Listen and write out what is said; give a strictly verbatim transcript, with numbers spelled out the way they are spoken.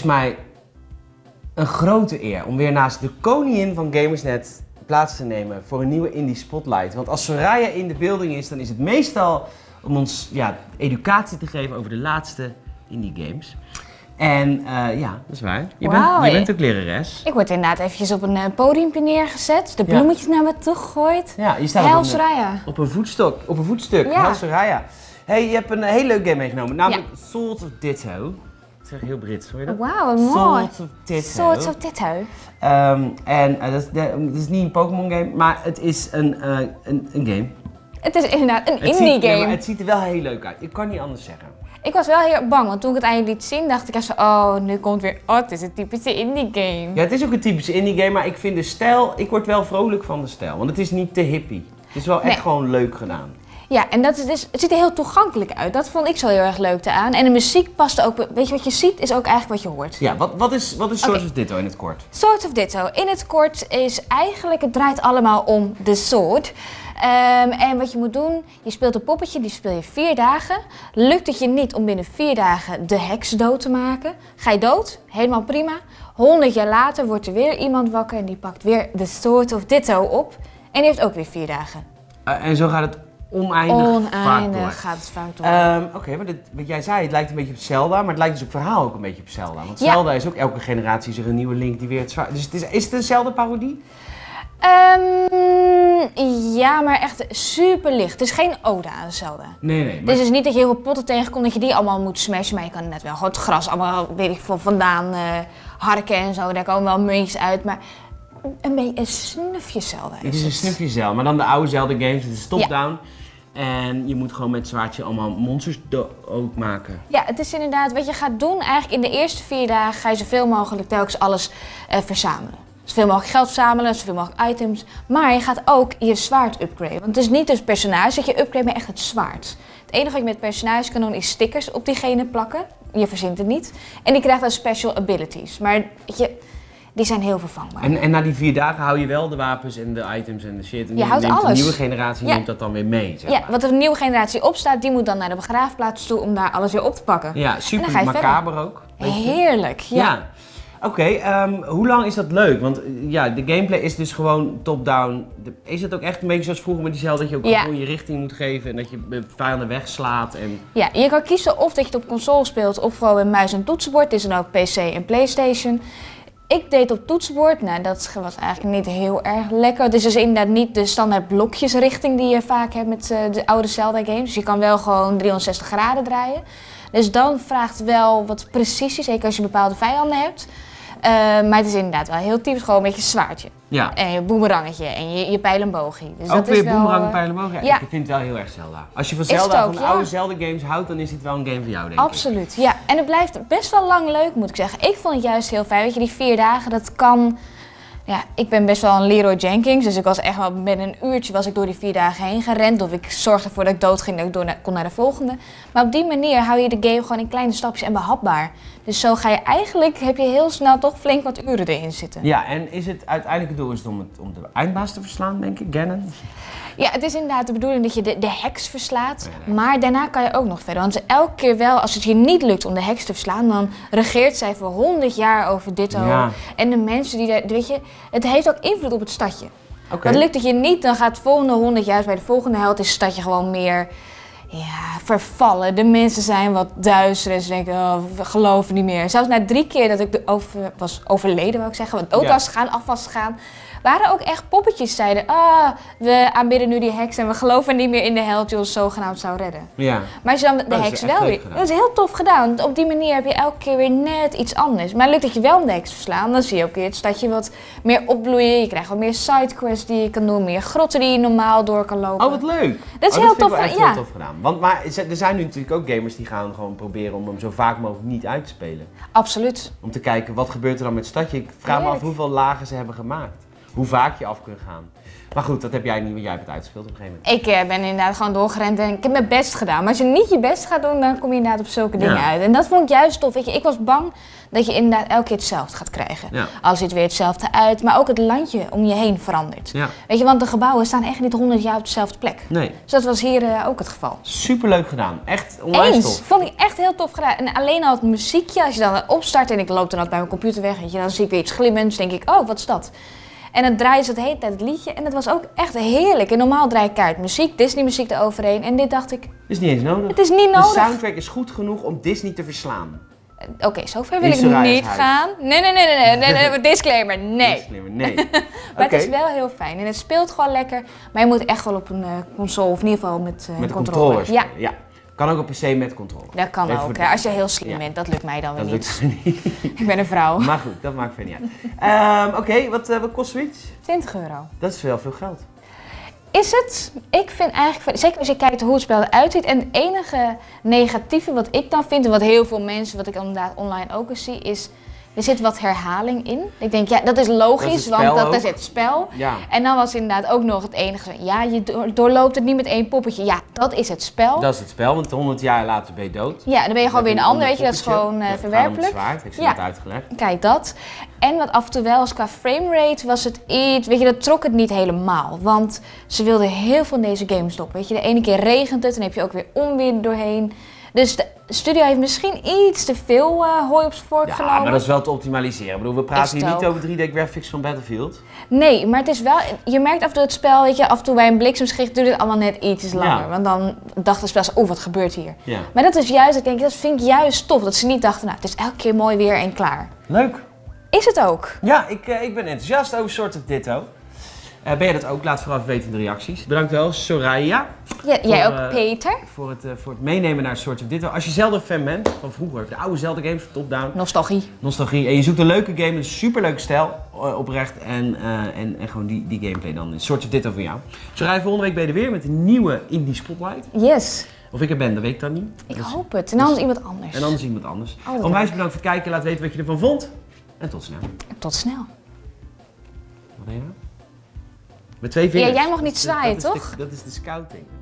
is mij een grote eer om weer naast de koningin van GamersNet plaats te nemen voor een nieuwe Indie Spotlight. Want als Soraya in de building is, dan is het meestal om ons ja, educatie te geven over de laatste Indie Games. En uh, ja, dat is waar. Je, wow, bent, je bent ook lerares. Ik word inderdaad eventjes op een uh, podiumpje neergezet, de bloemetjes ja. naar me toe gegooid. Ja, je staat op een, op een voetstok, op een voetstuk. Ja. Hel Soraya. Hey, je hebt een hele leuke game meegenomen, namelijk ja. Swords of Ditto. Dat zeg ik heel Brits, hoor je dat? Wauw, mooi. Swords of Ditto. Swords of Ditto. Um, en uh, dat, is, dat is niet een Pokémon game, maar het is een, uh, een, een game. Het is inderdaad een indie ziet, game. Ja, maar het ziet er wel heel leuk uit, ik kan niet anders zeggen. Ik was wel heel bang, want toen ik het aan je liet zien, dacht ik echt zo, oh, nu komt weer, oh, het is een typische indie game. Ja, het is ook een typische indie game, maar ik vind de stijl, ik word wel vrolijk van de stijl, want het is niet te hippie. Het is wel echt nee. gewoon leuk gedaan. Ja, en dat is dus, het ziet er heel toegankelijk uit. Dat vond ik zo heel erg leuk eraan. En de muziek past ook, weet je, wat je ziet is ook eigenlijk wat je hoort. Ja, wat, wat is, wat is Swords okay. of Ditto in het kort? Swords of Ditto in het kort is eigenlijk, het draait allemaal om de sword. Um, en wat je moet doen, je speelt een poppetje, die speel je vier dagen. Lukt het je niet om binnen vier dagen de heks dood te maken? Ga je dood? Helemaal prima. honderd jaar later wordt er weer iemand wakker en die pakt weer de Swords of Ditto op. En die heeft ook weer vier dagen. Uh, en zo gaat het oneindig, oneindig vaak door. gaat het vaak door. Um, Oké, okay, maar dit, wat jij zei, het lijkt een beetje op Zelda, maar het lijkt dus op verhaal ook een beetje op Zelda. Want ja. Zelda is ook elke generatie zich een nieuwe Link die weer het zwaar... Dus het is, is het een Zelda-parodie? Um, ja, maar echt super licht. Het is geen ode aan Zelda. Nee, nee. Maar... Dus het is niet dat je heel veel potten tegenkomt dat je die allemaal moet smashen. Maar je kan net wel gewoon het gras allemaal, weet ik veel, vandaan uh, harken en zo. Daar komen wel muntjes uit, maar een beetje een snufje Zelda is het. Is een snufje Zelda, maar dan de oude Zelda games. Het is top-down. Ja. En je moet gewoon met zwaardje allemaal monsters dood maken. Ja, het is inderdaad wat je gaat doen. Eigenlijk in de eerste vier dagen ga je zoveel mogelijk telkens alles uh, verzamelen. Zoveel mogelijk geld verzamelen, zoveel mogelijk items. Maar je gaat ook je zwaard upgraden. Want het is niet het personage dat je upgrade, maar echt het zwaard. Het enige wat je met personage kan doen is stickers op diegene plakken. Je verzint het niet. En die krijgt dan special abilities. Maar je, die zijn heel vervangbaar. En, en na die vier dagen hou je wel de wapens en de items en de shit. En je, je houdt alles. De nieuwe generatie ja. neemt dat dan weer mee. Zeg maar. Ja, wat de nieuwe generatie opstaat, die moet dan naar de begraafplaats toe om daar alles weer op te pakken. Ja, super macaber ook. Heerlijk, ja. ja. Oké, okay, um, hoe lang is dat leuk? Want uh, ja, de gameplay is dus gewoon top-down. Is dat ook echt een beetje zoals vroeger met die Zelda, dat je ook ja. je richting moet geven en dat je vijanden wegslaat? En... Ja, je kan kiezen of dat je het op console speelt of gewoon met muis en toetsenbord. Het is dan ook P C en PlayStation. Ik deed op toetsenbord, nou dat was eigenlijk niet heel erg lekker. Het is dus inderdaad niet de standaard blokjesrichting die je vaak hebt met uh, de oude Zelda games. Dus je kan wel gewoon driehonderdzestig graden draaien. Dus dan vraagt wel wat precisie, zeker als je bepaalde vijanden hebt. Uh, maar het is inderdaad wel heel typisch, gewoon een beetje een zwaardje. Ja. En je boemerangetje en je, je pijlenbogie. Dus ook dat weer is wel, boemerang en pijlenbogie? Ja. Ja. Ik vind het wel heel erg Zelda. Als je van Zelda, ook, van de ja. oude Zelda games houdt, dan is dit wel een game voor jou, denk Absoluut, ik. Absoluut, ja. En het blijft best wel lang leuk, moet ik zeggen. Ik vond het juist heel fijn, weet je, die vier dagen, dat kan... Ja, ik ben best wel een Leroy Jenkins, dus ik was echt wel, binnen een uurtje was ik door die vier dagen heen gerend. Of ik zorgde ervoor dat ik dood ging, dat ik door na, kon naar de volgende. Maar op die manier hou je de game gewoon in kleine stapjes en behapbaar. Dus zo ga je eigenlijk, heb je heel snel toch flink wat uren erin zitten. Ja, en is het uiteindelijk doel is het om, het, om de eindbaas te verslaan, denk ik, Gannon? Ja, het is inderdaad de bedoeling dat je de, de heks verslaat, nee, nee. maar daarna kan je ook nog verder. Want elke keer wel, als het je niet lukt om de heks te verslaan, dan regeert zij voor honderd jaar over dit ja. En de mensen die daar, weet je, het heeft ook invloed op het stadje. Okay. Want lukt het je niet, dan gaat de volgende honderd jaar, bij de volgende held is het stadje gewoon meer ja, vervallen. De mensen zijn wat duister en ze denken, oh, we geloven niet meer. Zelfs na drie keer dat ik de over, was overleden, wou ik zeggen, want dood was gegaan, af was gegaan. Waren ook echt poppetjes, zeiden, ah, we aanbidden nu die heks en we geloven niet meer in de held die ons zogenaamd zou redden. Ja. Maar als je dan de dat heks wel weer, dat is heel tof gedaan, want op die manier heb je elke keer weer net iets anders. Maar lukt dat je wel de heks verslaan, dan zie je ook weer het stadje wat meer opbloeien, je krijgt wat meer sidequests die je kan doen, meer grotten die je normaal door kan lopen. Oh, wat leuk! Dat is oh, heel, dat tof, wel echt ja. heel tof gedaan. Want, maar er zijn nu natuurlijk ook gamers die gaan gewoon proberen om hem zo vaak mogelijk niet uit te spelen. Absoluut. Om te kijken, wat gebeurt er dan met het stadje? Ik vraag Heerlijk. me af hoeveel lagen ze hebben gemaakt. Hoe vaak je af kunt gaan. Maar goed, dat heb jij niet, want jij hebt het uitgespeeld op een gegeven moment. Ik uh, ben inderdaad gewoon doorgerend en ik heb mijn best gedaan. Maar als je niet je best gaat doen, dan kom je inderdaad op zulke dingen ja. uit. En dat vond ik juist tof. Weet je, ik was bang dat je inderdaad elke keer hetzelfde gaat krijgen. Ja. Al ziet weer hetzelfde uit, maar ook het landje om je heen verandert. Ja. Weet je, want de gebouwen staan echt niet honderd jaar op dezelfde plek. Nee. Dus dat was hier uh, ook het geval. Superleuk gedaan. Echt onwijs Eens. tof. Vond ik echt heel tof gedaan. En alleen al het muziekje, als je dan opstart en ik loop dan altijd bij mijn computer weg, weet je, dan zie ik weer iets glimmends, denk ik, oh, wat is dat? En dan draaien ze de hele tijd het liedje en dat was ook echt heerlijk. En normaal draai ik keihard muziek, Disney muziek eroverheen en dit dacht ik... Het is niet eens nodig. Het is niet nodig. De soundtrack is goed genoeg om Disney te verslaan. Oké, okay, zover wil ik niet gaan. Nee, nee, nee, nee, nee, nee, nee. Disclaimer, nee. Disclaimer, nee. Maar okay. Het is wel heel fijn en het speelt gewoon lekker. Maar je moet echt wel op een uh, console of in ieder geval met, uh, met de controller. controller ja. ja. Kan ook op P C met controle. Dat kan Even ook, de... als je heel slim ja. bent. Dat lukt mij dan weer dat niet. Lukt niet. Ik ben een vrouw. Maar goed, dat maakt verder niet uit. um, Oké, okay, wat, uh, wat kost zoiets? twintig euro. Dat is wel veel geld. Is het? Ik vind eigenlijk, zeker als je kijkt hoe het spel eruit ziet. En het enige negatieve wat ik dan vind, en wat heel veel mensen, wat ik inderdaad online ook eens zie, is... Er zit wat herhaling in. Ik denk, ja, dat is logisch, dat want dat is het spel. Ja. En dan was inderdaad ook nog het enige. Ja, je doorloopt het niet met één poppetje. Ja, dat is het spel. Dat is het spel, want honderd jaar later ben je dood. Ja, dan ben je gewoon weer een ander, weet je. Dat is gewoon uh, verwerpelijk. Ja, ik heb het uitgelegd. Kijk, dat. En wat af en toe wel was qua framerate, was het iets, weet je, dat trok het niet helemaal. Want ze wilden heel veel in deze games stoppen, weet je. De ene keer regent het, dan heb je ook weer onweer doorheen. Dus de studio heeft misschien iets te veel uh, hooi op zijn vork ja, genomen. Ja, maar dat is wel te optimaliseren. Ik bedoel, we praten hier niet over drie D graphics van Battlefield. Nee, maar het is wel... Je merkt af en toe het spel, weet je, af en toe bij een bliksemschicht duurt het allemaal net iets langer. Ja. Want dan dacht het spel, oh, wat gebeurt hier? Ja. Maar dat is juist, ik denk, dat vind ik juist tof. Dat ze niet dachten, nou, het is elke keer mooi weer en klaar. Leuk. Is het ook? Ja, ik, uh, ik ben enthousiast over Swords of Ditto. Uh, ben je dat ook? Laat vooraf weten in de reacties. Bedankt wel, Soraya. Ja, jij voor, ook, uh, Peter. Voor het, uh, voor het meenemen naar Swords of Ditto. Als je Zelda fan bent, van vroeger, de oude Zelda games, top-down. Nostalgie. Nostalgie. En je zoekt een leuke game, een superleuke stijl, uh, oprecht. En, uh, en, en gewoon die, die gameplay dan. Swords of Ditto voor jou. Soraya, volgende week ben je er weer met een nieuwe Indie Spotlight. Yes. Of ik er ben, dat weet ik dan niet. Ik dus, hoop het. En anders dus, iemand anders. En anders iemand anders. Oh, onwijs bedankt voor het kijken. Laat weten wat je ervan vond. En tot snel. Tot snel. Wat ben je nou? Met twee vingers. Ja, jij mag niet zwaaien, toch? Dat is de scouting.